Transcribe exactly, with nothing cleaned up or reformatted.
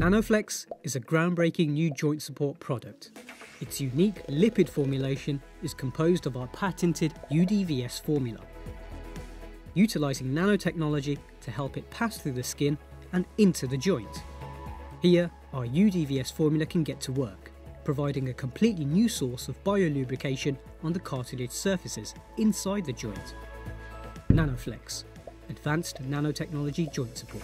NanoFlex is a groundbreaking new joint support product. Its unique lipid formulation is composed of our patented U D V S formula, utilising nanotechnology to help it pass through the skin and into the joint. Here, our U D V S formula can get to work, providing a completely new source of biolubrication on the cartilage surfaces inside the joint. NanoFlex, advanced nanotechnology joint support.